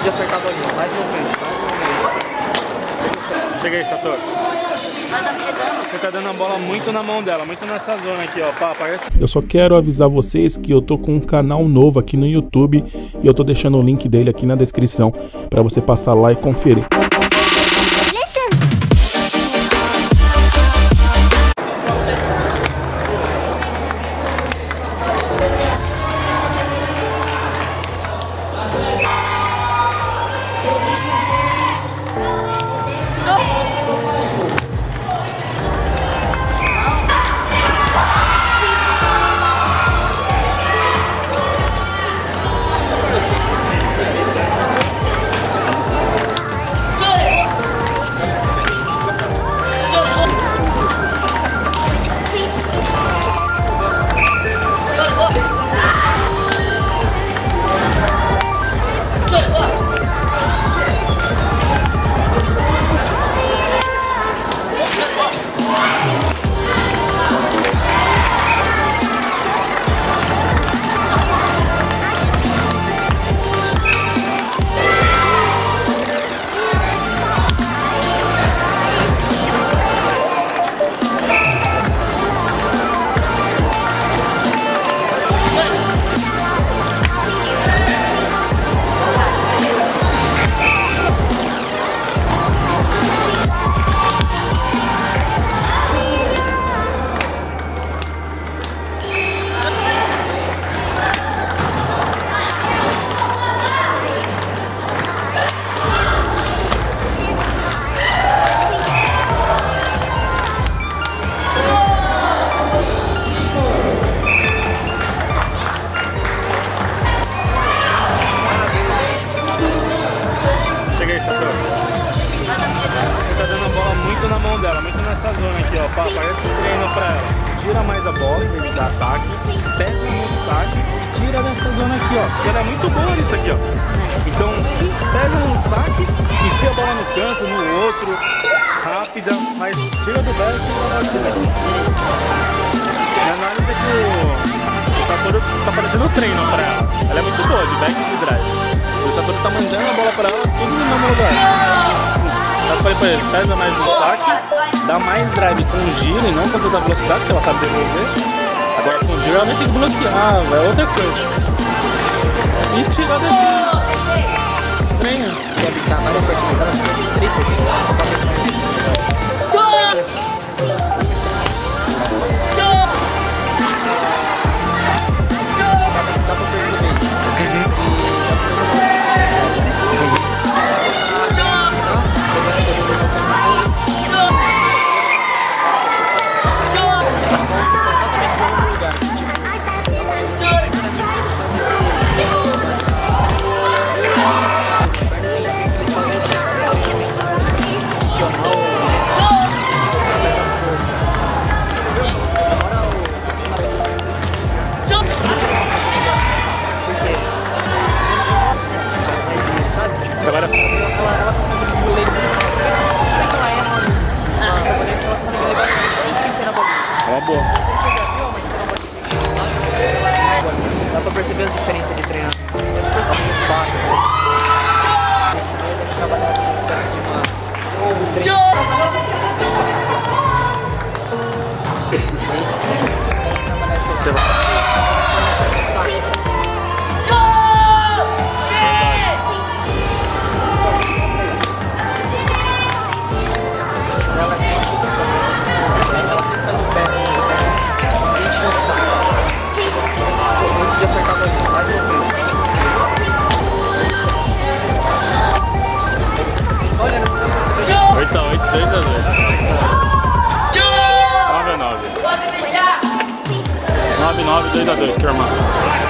consegui acertar a bolinha. Mais um meio. Chega aí, Sator. Você tá dando a bola muito na mão dela, muito nessa zona aqui, ó. Pá, parece... Eu só quero avisar vocês que eu tô com um canal novo aqui no YouTube e eu tô deixando o link dele aqui na descrição pra você passar lá e conferir. Parece um treino pra ela. Tira mais a bola em vez de dar ataque, pega no saque e tira nessa zona aqui, ó. Ela é muito boa nisso aqui, ó. Então, pega no saque, enfia a bola no canto, no outro, rápida, mas tira do velho e tira da bola. Minha análise é que o Satoru tá parecendo um treino pra ela. Ela é muito boa de back e de drive. O Satoru tá mandando a bola pra ela tudo no mesmo lugar. Eu falei pra ele, pesa mais no saque, dá mais drive com o giro e não com toda a velocidade que ela sabe devolver. Agora com o giro ela nem tem que bloquear, é outra coisa. E tirar desse... Venha! Quer ficar mais uma partida dela, você tem 3 partidas, só pra ver. Pode fechar! 9-9, 2-2, turma.